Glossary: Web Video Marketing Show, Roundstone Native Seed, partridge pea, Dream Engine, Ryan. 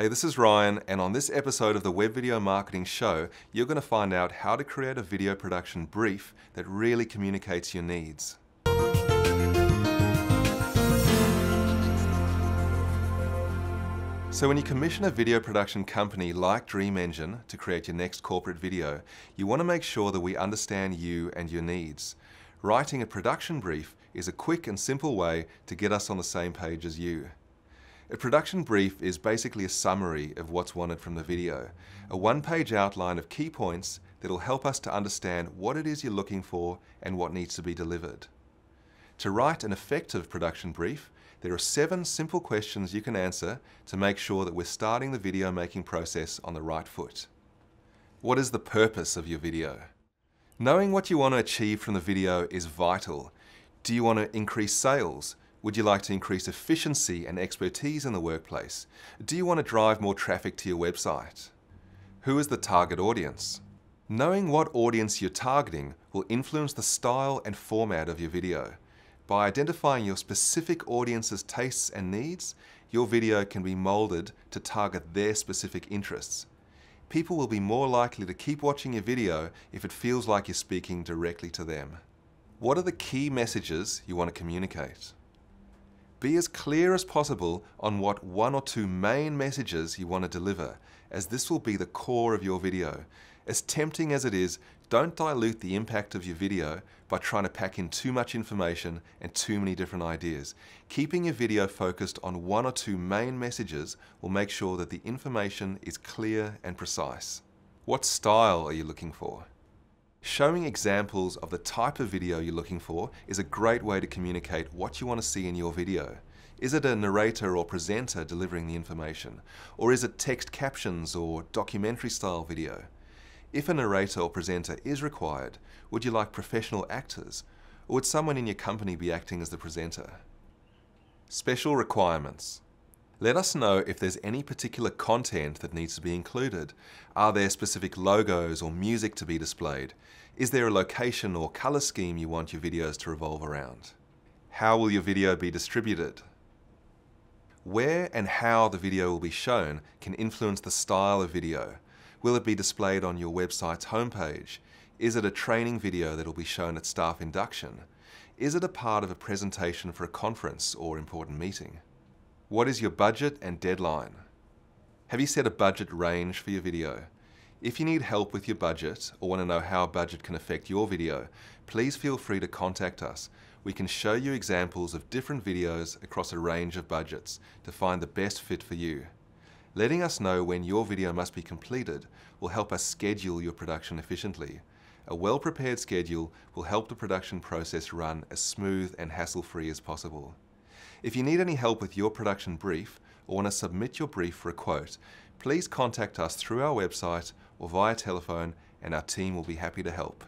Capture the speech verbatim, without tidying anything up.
Hey, this is Ryan, and on this episode of the Web Video Marketing Show, you're going to find out how to create a video production brief that really communicates your needs. So when you commission a video production company like Dream Engine to create your next corporate video, you want to make sure that we understand you and your needs. Writing a production brief is a quick and simple way to get us on the same page as you. A production brief is basically a summary of what's wanted from the video, a one-page outline of key points that'll help us to understand what it is you're looking for and what needs to be delivered. To write an effective production brief, there are seven simple questions you can answer to make sure that we're starting the video making process on the right foot. What is the purpose of your video? Knowing what you want to achieve from the video is vital. Do you want to increase sales? Would you like to increase efficiency and expertise in the workplace? Do you want to drive more traffic to your website? Who is the target audience? Knowing what audience you're targeting will influence the style and format of your video. By identifying your specific audience's tastes and needs, your video can be molded to target their specific interests. People will be more likely to keep watching your video if it feels like you're speaking directly to them. What are the key messages you want to communicate? Be as clear as possible on what one or two main messages you want to deliver, as this will be the core of your video. As tempting as it is, don't dilute the impact of your video by trying to pack in too much information and too many different ideas. Keeping your video focused on one or two main messages will make sure that the information is clear and precise. What style are you looking for? Showing examples of the type of video you're looking for is a great way to communicate what you want to see in your video. Is it a narrator or presenter delivering the information? Or is it text captions or documentary style video? If a narrator or presenter is required, would you like professional actors? Or would someone in your company be acting as the presenter? Special requirements. Let us know if there's any particular content that needs to be included. Are there specific logos or music to be displayed? Is there a location or color scheme you want your videos to revolve around? How will your video be distributed? Where and how the video will be shown can influence the style of video. Will it be displayed on your website's homepage? Is it a training video that will be shown at staff induction? Is it a part of a presentation for a conference or important meeting? What is your budget and deadline? Have you set a budget range for your video? If you need help with your budget or want to know how budget can affect your video, please feel free to contact us. We can show you examples of different videos across a range of budgets to find the best fit for you. Letting us know when your video must be completed will help us schedule your production efficiently. A well-prepared schedule will help the production process run as smooth and hassle-free as possible. If you need any help with your production brief or want to submit your brief for a quote, please contact us through our website or via telephone, and our team will be happy to help.